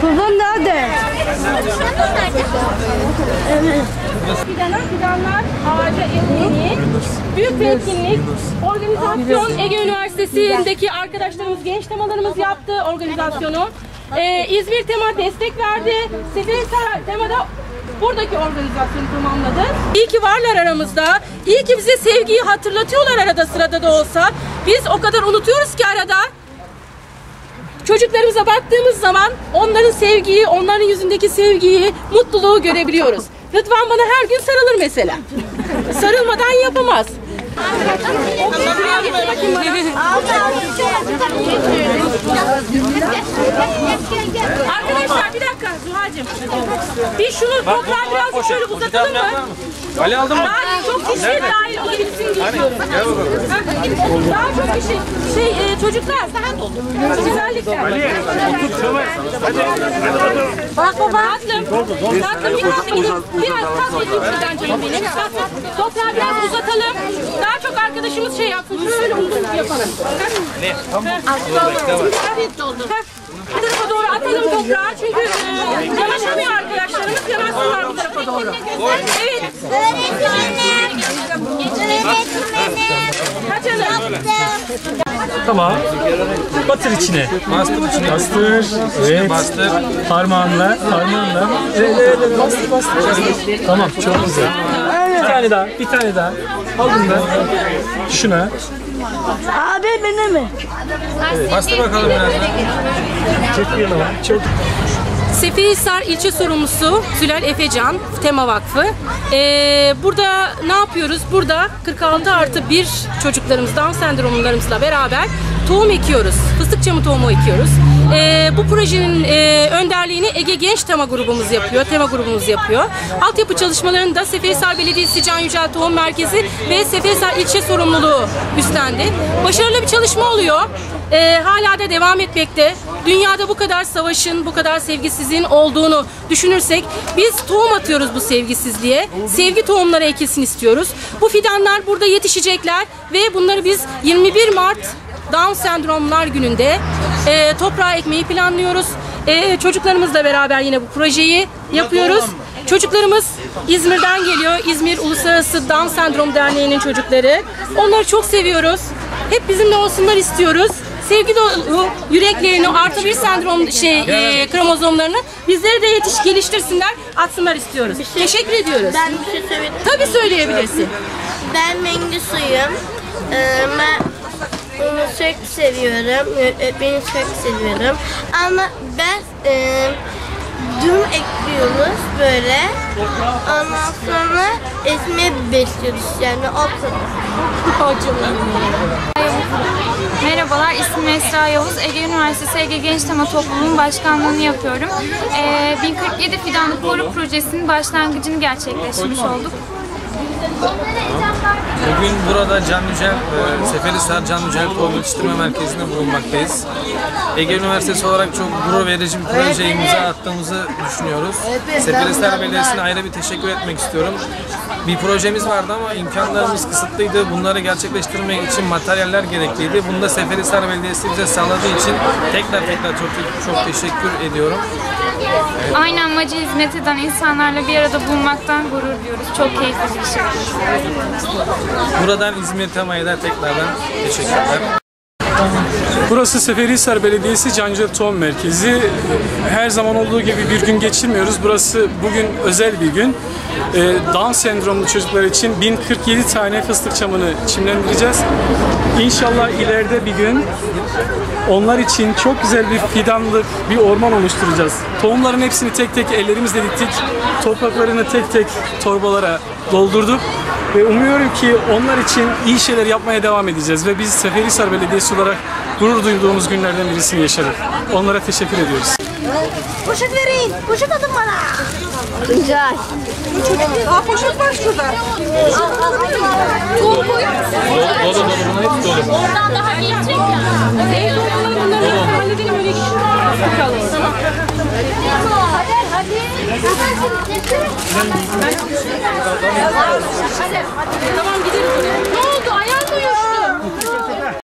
Kızım nerede? Evet. Fidanlar ağaca evlenin. Büyük bir etkinlik. Organizasyon Ege Üniversitesi'ndeki arkadaşlarımız, genç temalarımız yaptı organizasyonu. İzmir Tema destek verdi. Seferihisar Tema'da buradaki organizasyonu tamamladı. İyi ki varlar aramızda. İyi ki bize sevgiyi hatırlatıyorlar arada sırada da olsa. Biz o kadar unutuyoruz ki arada. Çocuklarımıza baktığımız zaman onların sevgiyi, onların yüzündeki sevgiyi, mutluluğu görebiliyoruz. Rıdvan bana her gün sarılır mesela. Sarılmadan yapamaz. Arkadaşlar bir dakika Zuhacığım. Bir şunu toprağa biraz şöyle uzatalım mı? Ali aldın mı? Çok kişi dahil olabilsin geçiyorum. Daha çok kişi. Çocuklar daha dolu. Güzellikler. Ali otur çabuk. Bak baba. Tatlım biraz tatlı geçirden canım benim. Toprağa biraz uzatalım. Daha çok arkadaşımız şey yapsın. Şöyle uzun yapalım. Ne? Tamam. Bu tarafa doğru atalım toprağı çünkü yanaşamıyor arkadaşlarımız. Yanaşıyorlar bu tarafa doğru. Evet. Öğretmenim. Tamam. Batır içine. Bastır. Evet. Bastır. Parmağınla. Evet. Bastır. Tamam. Çok güzel. Bir tane daha. Al bunu da. Şuna. Abi beni mi? Evet. Bastır bakalım biraz. Çok. Seferihisar ilçe sorumlusu Züle Efecan, Tema Vakfı. Burada ne yapıyoruz? Burada 46+1 çocuklarımız, Down sendromlarımızla beraber tohum ekiyoruz. Fıstık çamı tohumu ekiyoruz. Bu projenin önderliğini Ege Genç Tema grubumuz yapıyor. Altyapı çalışmalarını da Seferihisar Belediyesi, Can Yücel Tohum Merkezi ve Seferihisar ilçe sorumluluğu üstlendi. Başarılı bir çalışma oluyor. Hala da devam etmekte. Dünyada bu kadar savaşın, bu kadar sevgisizliğin olduğunu düşünürsek biz tohum atıyoruz bu sevgisizliğe. Sevgi tohumları ekilsin istiyoruz. Bu fidanlar burada yetişecekler ve bunları biz 21 Mart Down Sendromlar Günü'nde toprağa ekmeyi planlıyoruz. Çocuklarımızla beraber yine bu projeyi yapıyoruz. Çocuklarımız İzmir'den geliyor. İzmir Uluslararası Down Sendrom Derneği'nin çocukları. Onları çok seviyoruz. Hep bizimle olsunlar istiyoruz. Sevgi dolu yüreklerini, artı bir sendrom kromozomlarını bizlere de geliştirsinler, atsınlar istiyoruz. Teşekkür ediyoruz. Ben bir şey söyleyebilirim. Tabii söyleyebilirsin. Ben Mengü Suyum. Onu çok seviyorum. Beni çok seviyorum. Ama ben düm ekliyoruz böyle. Ondan sonra esme besliyoruz yani Merhabalar, ismim Esra Yavuz. Ege Üniversitesi Ege Genç Tema Topluluğu'nun başkanlığını yapıyorum. 1047 fidanlı Koru Projesi'nin başlangıcını gerçekleştirmiş olduk. Bugün burada Can Yücel, Seferihisar Can Yücel Tohum Yetiştirme Merkezi'nde bulunmaktayız. Ege Üniversitesi olarak çok gurur verici bir projeye imza attığımızı düşünüyoruz. Seferihisar Belediyesi'ne ayrı bir teşekkür etmek istiyorum. Bir projemiz vardı ama imkanlarımız kısıtlıydı. Bunları gerçekleştirmek için materyaller gerekliydi. Bunu da Seferihisar Belediyesi bize sağladığı için tekrar çok teşekkür ediyorum. Evet. Aynı amaca hizmet eden insanlarla bir arada bulunmaktan gurur diyoruz. Çok keyifli bir şey. Buradan İzmir Tema'ya da tekrardan teşekkürler. Burası Seferihisar Belediyesi Can Yücel Tohum Merkezi. Her zaman olduğu gibi bir gün geçirmiyoruz. Burası bugün özel bir gün. Down sendromlu çocuklar için 1047 tane fıstık çamını çimlendireceğiz. İnşallah ileride bir gün onlar için çok güzel bir fidanlık, bir orman oluşturacağız. Tohumların hepsini tek tek ellerimizle diktik. Topraklarını tek tek torbalara doldurduk. Ve umuyorum ki onlar için iyi şeyler yapmaya devam edeceğiz. Ve biz Seferihisar Belediyesi olarak gurur duyduğumuz günlerden birisini yaşadık. Onlara teşekkür ediyoruz. Poşet verin. Poşet atın bana. Güzel. Aa, poşet var şurada. Tohum koyuyor musun? Oradan daha gelecek ya. Bunları halledelim öyle gitsin. Hadi. Tamam gidelim. Ne oldu? Ayağın mı uyuştu?